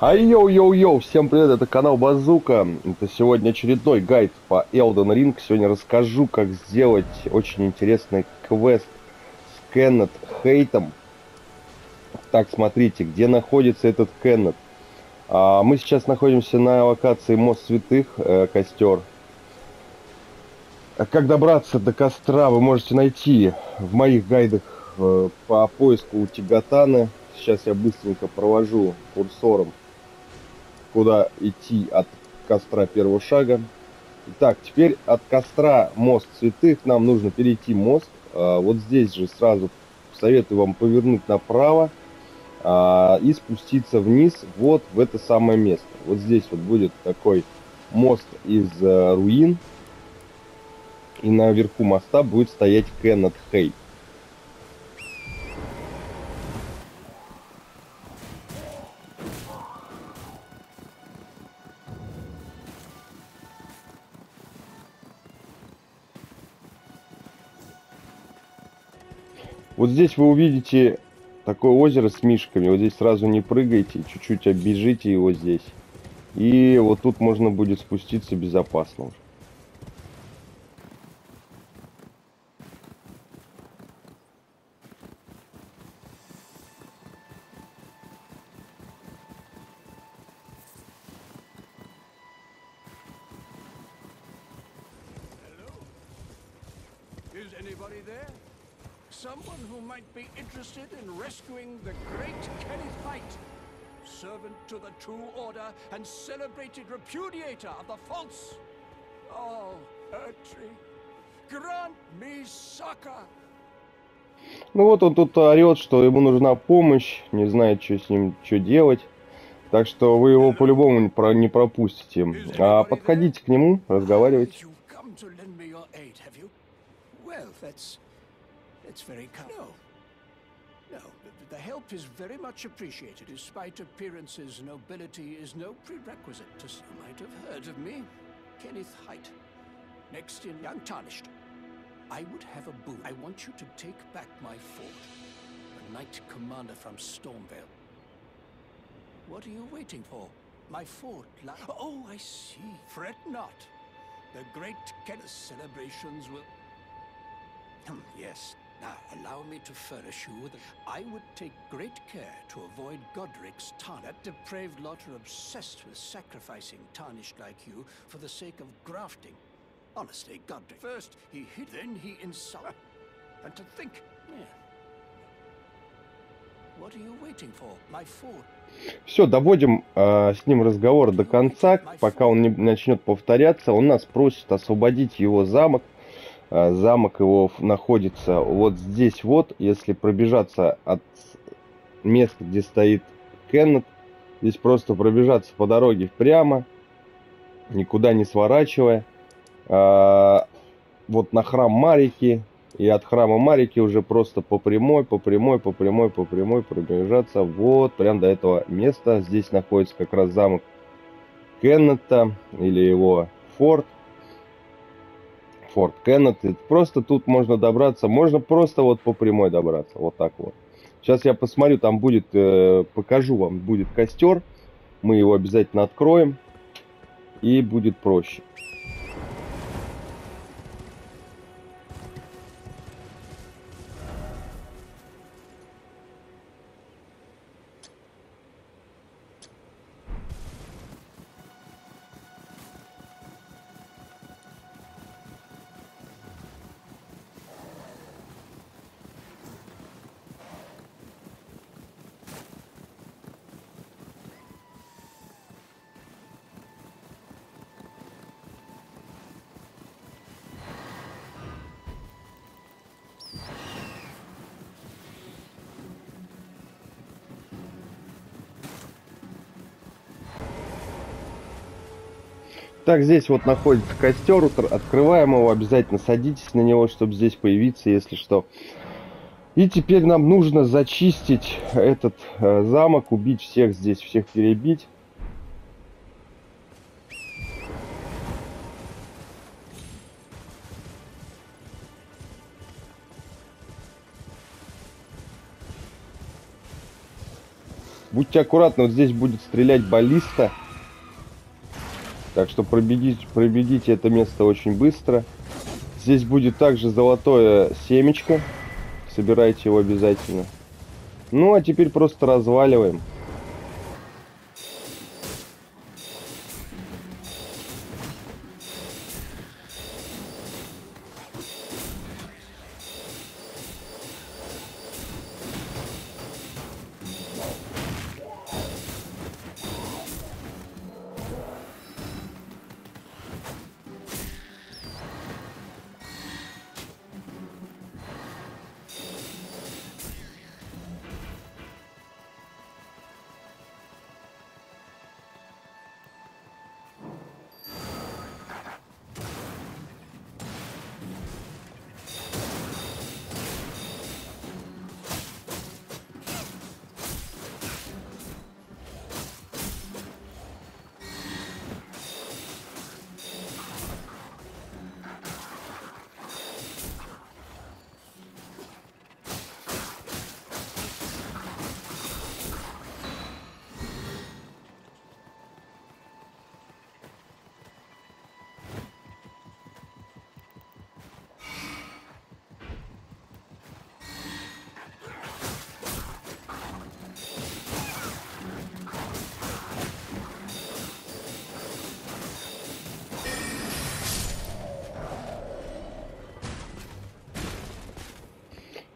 Ай-йоу-йоу-йоу, всем привет, это канал Базука. Это сегодня очередной гайд по Элден Ринг. Сегодня расскажу, как сделать очень интересный квест с Кеннет Хейтом. Так, смотрите, где находится этот Кеннет. Мы сейчас находимся на локации Мост Святых, костер. Как добраться до костра, вы можете найти в моих гайдах по поиску Утигатаны. Сейчас я быстренько провожу курсором, куда идти от костра первого шага. Итак, теперь от костра Мост Святых нам нужно перейти мост. Вот здесь же сразу советую вам повернуть направо и спуститься вниз вот в это самое место. Вот здесь вот будет такой мост из руин. И наверху моста будет стоять Кеннет Хейт. Вот здесь вы увидите такое озеро с мишками. Вот здесь сразу не прыгайте, чуть-чуть оббежите его здесь. И вот тут можно будет спуститься безопасно. Ну вот он тут орет, что ему нужна помощь, не знает, что с ним, что делать. Так что вы его по-любому не пропустите. А подходите к нему, разговаривайте. No, the help is very much appreciated. Despite appearances, nobility is no prerequisite. As you might have heard of me, Kenneth Haight, next in young tarnished. I would have a boon. I want you to take back my fort, a knight commander from Stormvale. What are you waiting for? My fort? Oh, I see. Fret not. The great Kenneth celebrations will. Yes. Now, allow me to furnish you with... I would take great care to avoid Godric's tarn. That depraved lot are obsessed with sacrificing tarnished like you for the sake of grafting. Honestly, Godric. First he hid, then he insulted. And to think... Yeah. What are you waiting for? My fort. Все, доводим с ним разговор до конца, пока он не начнет повторяться. Он нас просит освободить его замок. Замок его находится вот здесь вот, если пробежаться от места, где стоит Кеннет, здесь просто пробежаться по дороге прямо, никуда не сворачивая, вот на храм Марики, и от храма Марики уже просто по прямой пробежаться вот прям до этого места. Здесь находится как раз замок Кеннета или его форт. Форт Кеннет, просто тут можно добраться, можно просто вот по прямой добраться, вот так вот. Сейчас я посмотрю, там будет, покажу вам, будет костер, мы его обязательно откроем, и будет проще. Так, здесь вот находится костер, открываем его, обязательно садитесь на него, чтобы здесь появиться, если что. И теперь нам нужно зачистить этот замок, убить всех здесь, всех перебить. Будьте аккуратны, вот здесь будет стрелять баллиста. Так что пробегите это место очень быстро. Здесь будет также золотое семечко. Собирайте его обязательно. Ну, а теперь просто разваливаем.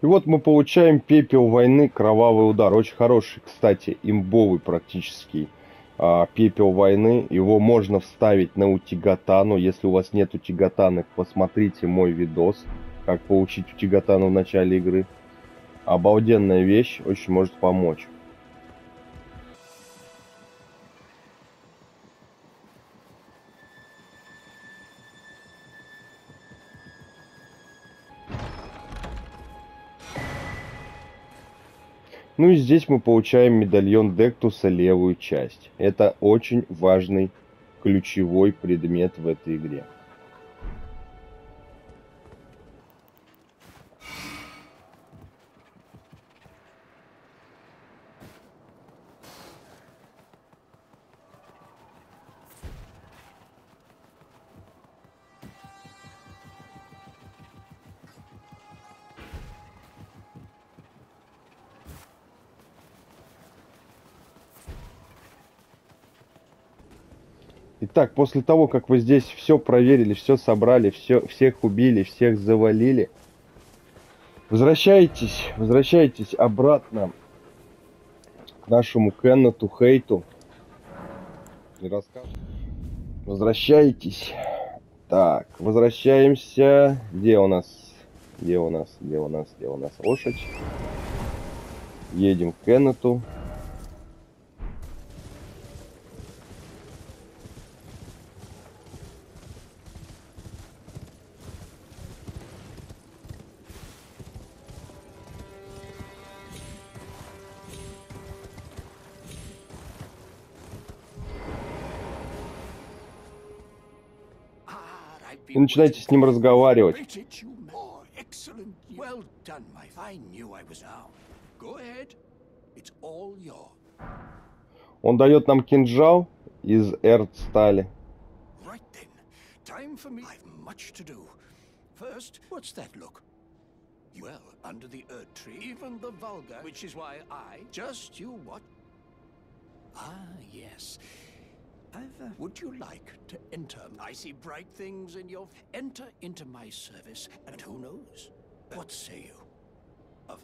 И вот мы получаем пепел войны кровавый удар. Очень хороший, кстати, имбовый практически пепел войны. Его можно вставить на утигатану. Если у вас нет утигатаны, посмотрите мой видос, как получить утигатану в начале игры. Обалденная вещь, очень может помочь. Ну и здесь мы получаем медальон Дектуса, левую часть. Это очень важный ключевой предмет в этой игре. Итак, после того, как вы здесь все проверили, все собрали, всех убили, всех завалили, возвращайтесь обратно к нашему Кеннету Хейту. Возвращайтесь. Так, возвращаемся. Где у нас лошадь? Едем к Кеннету. И начинайте с ним разговаривать. Он дает нам кинжал из Эрд Стали. Would you like to enter? I see bright things in your... Enter into my service, and who knows? What say you? Of...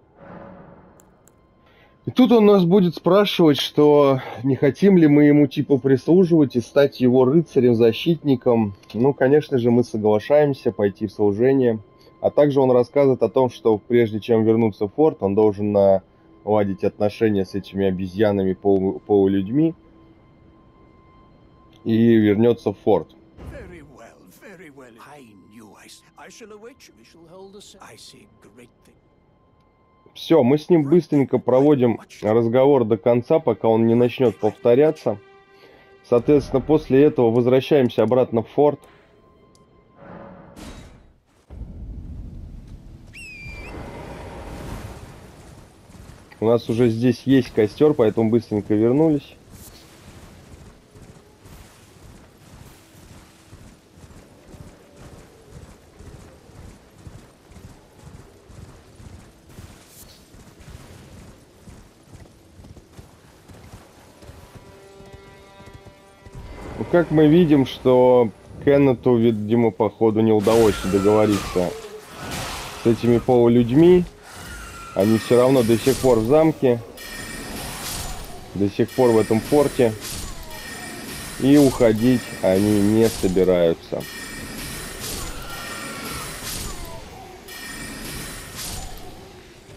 И тут он нас будет спрашивать, что не хотим ли мы ему типа прислуживать и стать его рыцарем, защитником. Ну, конечно же, мы соглашаемся пойти в служение. А также он рассказывает о том, что прежде чем вернуться в форт, он должен наладить отношения с этими обезьянами полулюдьми. И вернется в форт. Все, мы с ним быстренько проводим разговор до конца, пока он не начнет повторяться. Соответственно, после этого возвращаемся обратно в форт. У нас уже здесь есть костер, поэтому быстренько вернулись. Как мы видим, что Кеннету, видимо, походу не удалось договориться с этими полулюдьми. Они все равно до сих пор в замке, до сих пор в этом форте. И уходить они не собираются.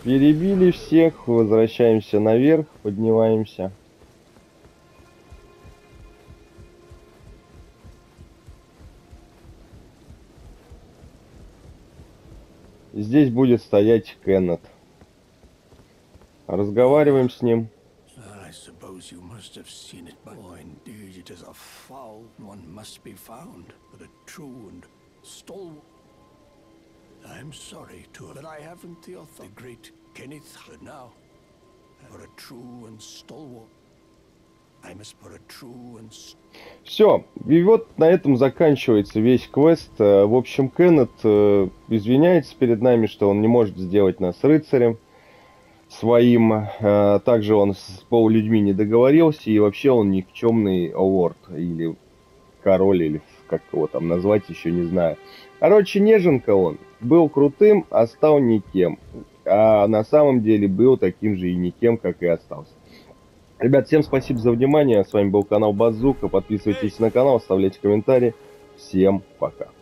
Перебили всех, возвращаемся наверх, поднимаемся. Здесь будет стоять Кеннет. Разговариваем с ним. Все, и вот на этом заканчивается весь квест. В общем, Кеннет извиняется перед нами, что он не может сделать нас рыцарем своим. Также он с полулюдьми не договорился, и вообще он никчемный лорд, или король, или как его там назвать, еще не знаю. Короче, неженка он. Был крутым, а стал никем. А на самом деле был таким же и никем, как и остался. Ребят, всем спасибо за внимание. С вами был канал Базука. Подписывайтесь на канал, оставляйте комментарии. Всем пока.